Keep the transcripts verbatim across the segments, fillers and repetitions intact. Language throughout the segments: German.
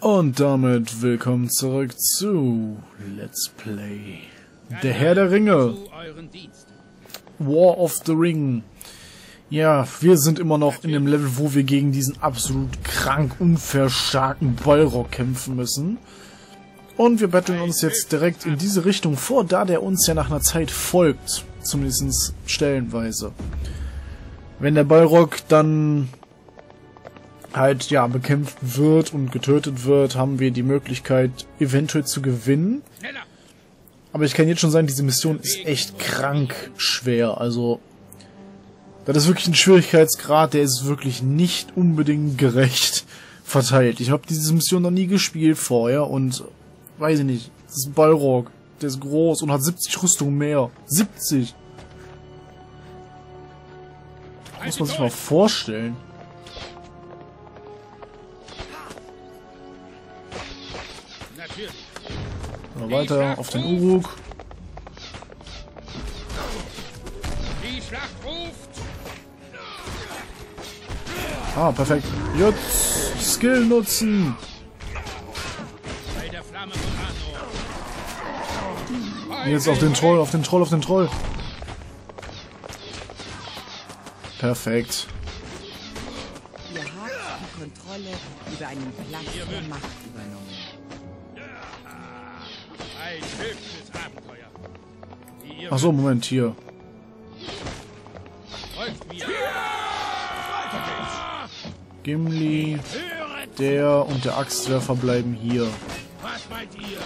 Und damit willkommen zurück zu Let's Play Der Herr der Ringe, War of the Ring. Ja, wir sind immer noch in dem Level, wo wir gegen diesen absolut krank unfair starken Balrog kämpfen müssen. Und wir betteln uns jetzt direkt in diese Richtung vor, da der uns ja nach einer Zeit folgt. Zumindest stellenweise. Wenn der Balrog dann halt, ja, bekämpft wird und getötet wird, haben wir die Möglichkeit, eventuell zu gewinnen. Aber ich kann jetzt schon sagen, diese Mission ist echt krank schwer. Also, das ist wirklich ein Schwierigkeitsgrad, der ist wirklich nicht unbedingt gerecht verteilt. Ich habe diese Mission noch nie gespielt vorher und, weiß ich nicht, das ist ein Balrog. Der ist groß und hat siebzig Rüstungen mehr. siebzig! Muss man sich mal vorstellen. So, weiter auf den Uruk. Ah, perfekt. Jetzt Skill nutzen. Jetzt auf den Troll, auf den Troll, auf den Troll. Perfekt. Ihr habt die Kontrolle über einen Platz der Macht übernommen. Ein höchstes Abenteuer. Achso, Moment, hier. Gimli, der und der Axtwerfer bleiben hier. Was meint ihr?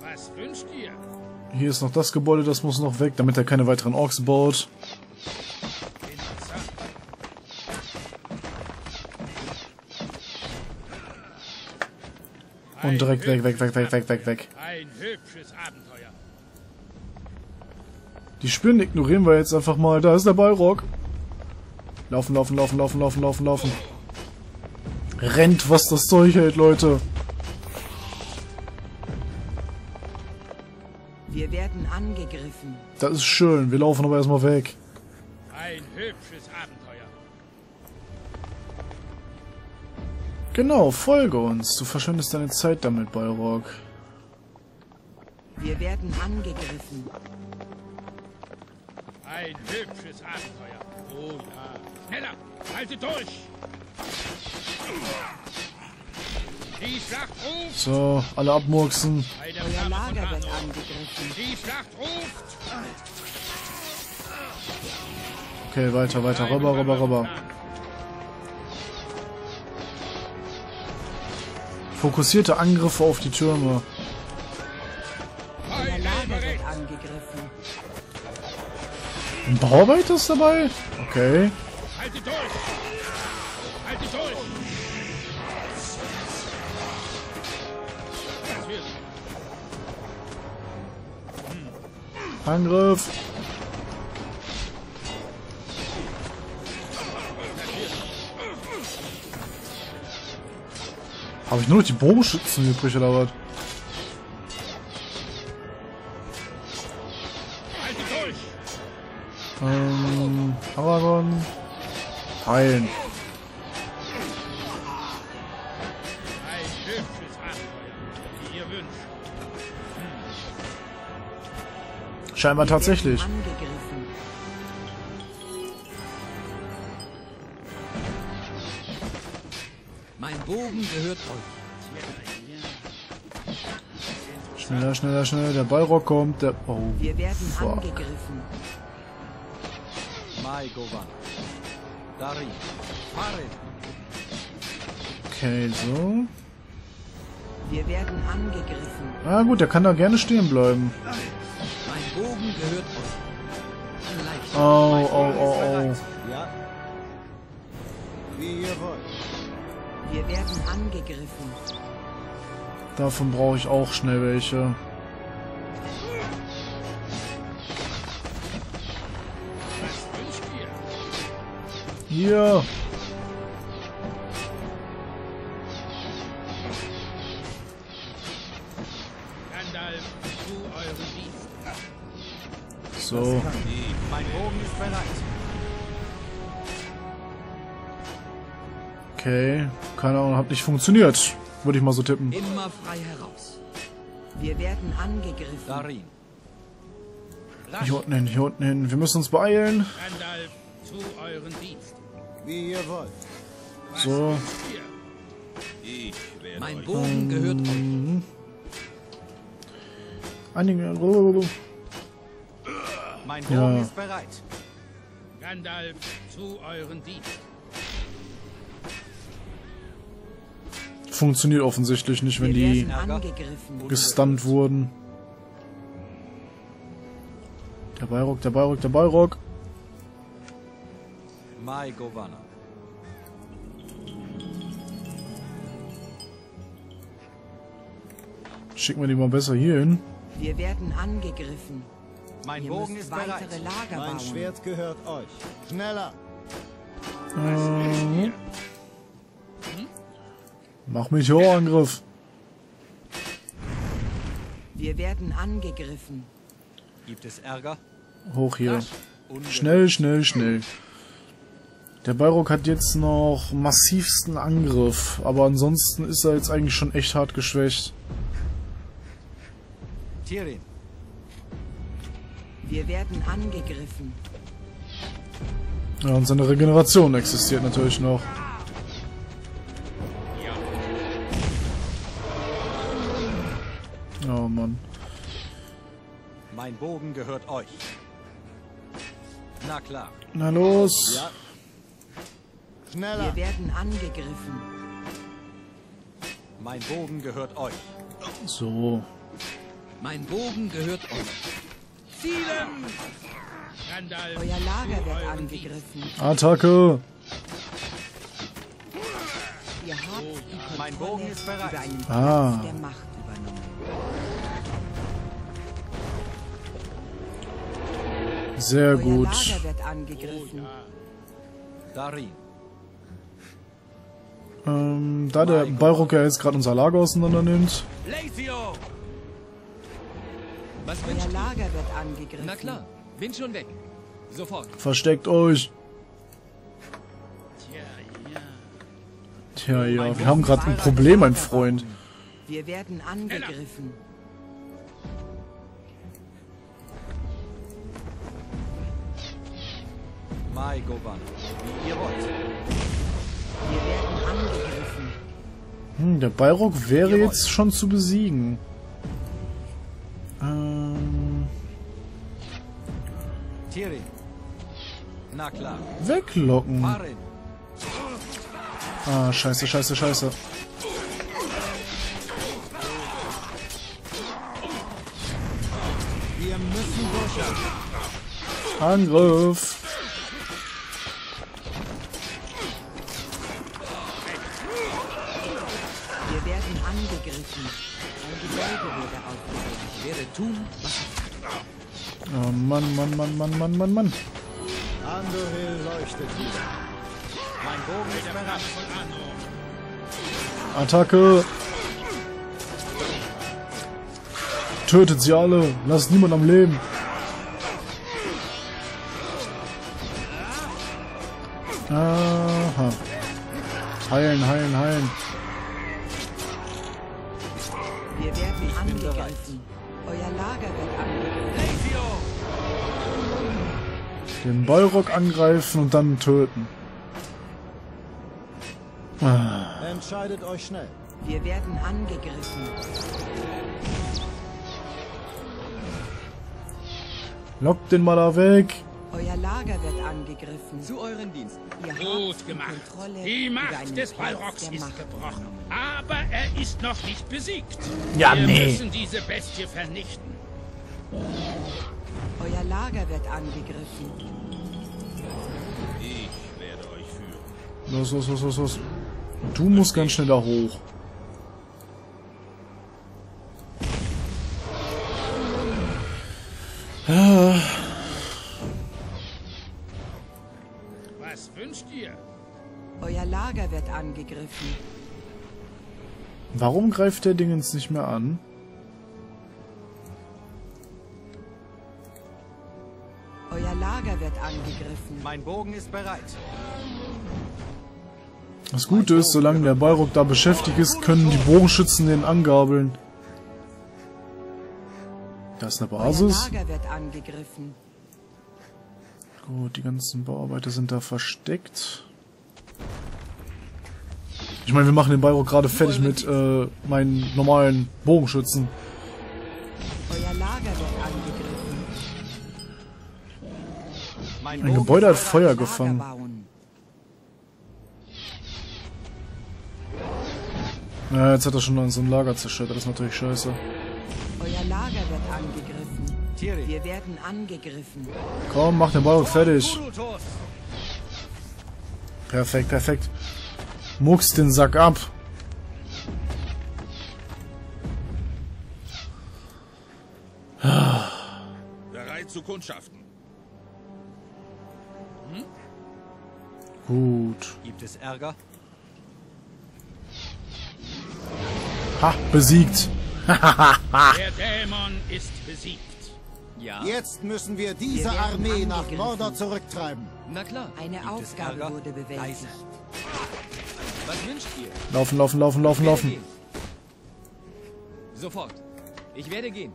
Was wünscht ihr? Hier ist noch das Gebäude, das muss noch weg, damit er keine weiteren Orks baut. Und direkt weg, weg, weg, weg, weg, weg, weg. Ein hübsches Abenteuer. Die Spinnen ignorieren wir jetzt einfach mal. Da ist der Balrog. Laufen, laufen, laufen, laufen, laufen, laufen, laufen. Rennt, was das Zeug hält, Leute. Wir werden angegriffen. Das ist schön. Wir laufen aber erstmal weg. Ein hübsches Abenteuer. Genau, folge uns. Du verschwendest deine Zeit damit, Balrog. Wir werden angegriffen. Ein hübsches Abenteuer. Oh ja. Schneller! Haltet durch! Die Schlacht ruft! So, alle abmurksen. Euer Lager wird angegriffen. Die Schlacht ruft! Okay, weiter, weiter. Rüber, rüber, rüber. Fokussierte Angriffe auf die Türme. Euer Lager wird angegriffen. Ein Bauarbeiter ist dabei? Okay. Halt die durch! Halt die durch! Hm. Angriff! Habe ich nur noch die Bogenschützen übrig oder was? Ähm, Aragorn. Heilen. Scheinbar tatsächlich. Mein Bogen gehört euch. Schneller, schneller, schneller. Der Balrog kommt. Der oh, wir werden fuck. angegriffen. Okay, so. Wir werden angegriffen. Ah gut, der kann da gerne stehen bleiben. Mein Bogen gehört euch. Oh, oh, oh, oh. Wir werden angegriffen. Davon brauche ich auch schnell welche. Hier. Gandalf, zu eurem Dienst. So. Mein Bogen ist bereit. Okay, keine Ahnung, hat nicht funktioniert. Würde ich mal so tippen. Immer frei heraus. Wir werden angegriffen. Darin. Hier unten hin, hier unten hin. Wir müssen uns beeilen. Gandalf, zu euren Dienst. Wie ihr wollt. So. Ich werde mein Bogen gehört euch. Einige. Mein Bogen ja. ist bereit. Gandalf, zu euren Dienst. Funktioniert offensichtlich nicht, wenn die gestunt wurden. Der Balrog, der Balrog, der Balrog. My Governor. Schicken wir die mal besser hier hin. Wir werden angegriffen. Mein Ihr Bogen ist bereit. Mein Schwert gehört euch. Schneller. Ähm. Mach mich hoch, Angriff. Wir werden angegriffen. Gibt es Ärger? Hoch hier. Schnell, schnell, schnell. Der Balrog hat jetzt noch massivsten Angriff, aber ansonsten ist er jetzt eigentlich schon echt hart geschwächt. Tyrion. Wir werden angegriffen. Ja, und seine Regeneration existiert natürlich noch. Oh Mann. Mein Bogen gehört euch. Na klar. Na los. Ja. Schneller. Wir werden angegriffen. Mein Bogen gehört euch. So. Mein Bogen gehört euch. Zielen. Euer Lager wird angegriffen. Attacke. Ihr habt mein Bogen ist bereit. Ah. Der Macht übernommen. Sehr gut. Euer Lager wird angegriffen. Darin. Ähm, da der Balrog ja jetzt gerade unser Lager auseinander nimmt. Was euer Lager wird angegriffen. Na klar, bin schon weg. Sofort. Versteckt euch. Tja, ja, wir haben gerade ein Problem, mein Freund. Wir werden angegriffen. My Governor, wie ihr wollt. Wir werden angegriffen. Hm, der Balrog wäre jetzt schon zu besiegen. Ähm. Tyrion. Na klar. Weglocken. Ah, scheiße, scheiße, scheiße. Wir müssen durch. Angriff. Wir werden angegriffen. Ein Gebäude wurde aufgebaut. Werde tun, was ich tue. Oh Mann, Mann, Mann, Mann, Mann, Mann, Mann. Andoril leuchtet wieder. Mein Bogen ist bereit. Attacke! Tötet sie alle! Lasst niemand am Leben! Aha. Heilen, heilen, heilen. Wir werden angegriffen. Euer Lager wird angegriffen. Den Balrog angreifen und dann töten. Ah. Entscheidet euch schnell. Wir werden angegriffen. Lockt den mal da weg. Euer Lager wird angegriffen. Zu euren Diensten. Ihr Gut gemacht. Kontrolle Die Macht des Balrogs ist Macht gebrochen. Aber er ist noch nicht besiegt. Ja, Wir nee. müssen diese Bestie vernichten. Euer Lager wird angegriffen. Ich werde euch führen. Los, los, los, los, los. Du musst ganz schnell da hoch. Was wünscht ihr? Euer Lager wird angegriffen. Warum greift der Dingens nicht mehr an? Euer Lager wird angegriffen. Mein Bogen ist bereit. Das Gute ist, solange der Balrog da beschäftigt ist, können die Bogenschützen den angabeln. Da ist eine Basis. Gut, die ganzen Bauarbeiter sind da versteckt. Ich meine, wir machen den Balrog gerade fertig mit äh, meinen normalen Bogenschützen. Euer Lager wird angegriffen. Mein, mein Gebäude hat Feuer gefangen. Ja, jetzt hat er schon so ein Lager zerstört, das ist natürlich scheiße. Euer Lager wird angegriffen. Wir werden angegriffen. Komm, mach den Balrog fertig. Perfekt, perfekt. Mucks den Sack ab. Bereit zu kundschaften. Hm? Gut. Gibt es Ärger? Ha, besiegt. Der Dämon ist besiegt. Ja. Jetzt müssen wir diese wir Armee nach Mordor zurücktreiben. Na klar. Eine Gibt Aufgabe wurde bewältigt. Was wünscht ihr? Laufen, laufen, laufen, laufen, laufen. Gehen. Sofort. Ich werde gehen.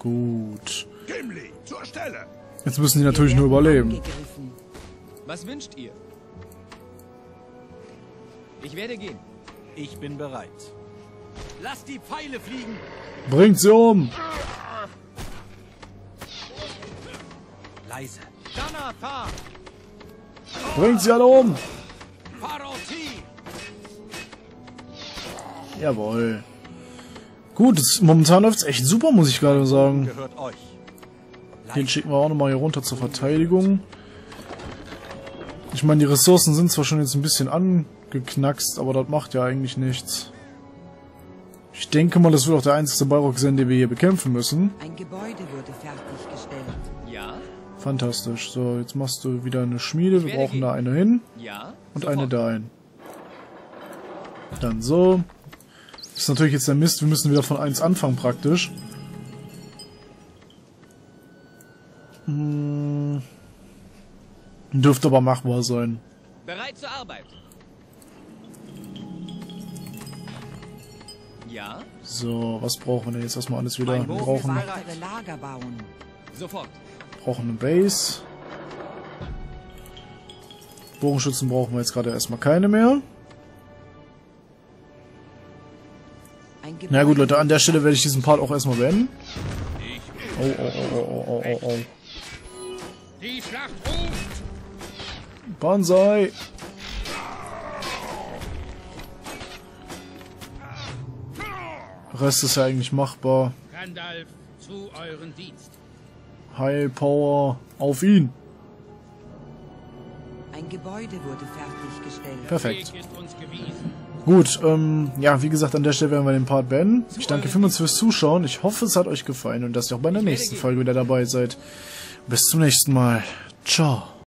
Gut. Gimli, zur Stelle. Jetzt müssen die natürlich nur überleben. Was wünscht ihr? Ich werde gehen. Ich bin bereit. Lasst die Pfeile fliegen. Bringt sie um. Leise. Bringt sie alle um. Jawohl. Gut, das, momentan läuft es echt super, muss ich gerade sagen. Den schicken wir auch nochmal hier runter zur Verteidigung. Ich meine, die Ressourcen sind zwar schon jetzt ein bisschen angeknackst, aber das macht ja eigentlich nichts. Ich denke mal, das wird auch der einzige Balrog sein, den wir hier bekämpfen müssen. Ein Gebäude wurde fertiggestellt. Ja. Fantastisch. So, jetzt machst du wieder eine Schmiede. Wir brauchen da eine hin. Ja. Und eine dahin. Dann so. Das ist natürlich jetzt der Mist, wir müssen wieder von eins anfangen praktisch. Hm. Dürfte aber machbar sein. Bereit zur Arbeit. Ja. So, was brauchen wir denn jetzt erstmal alles wieder? Wir brauchen eine Base. Bogenschützen brauchen wir jetzt gerade erstmal keine mehr. Na gut, Leute, an der Stelle werde ich diesen Part auch erstmal beenden. Oh, oh, oh, oh, oh, oh, oh. Banzai! Rest ist ja eigentlich machbar. Gandalf, zu euren Dienst. Heilpower, auf ihn! Ein Gebäude wurde fertiggestellt. Perfekt. Gut, ähm, ja, wie gesagt, an der Stelle werden wir den Part beenden. Ich danke vielmals fürs Zuschauen. Ich hoffe, es hat euch gefallen und dass ihr auch bei der nächsten Folge wieder dabei seid. Bis zum nächsten Mal. Ciao.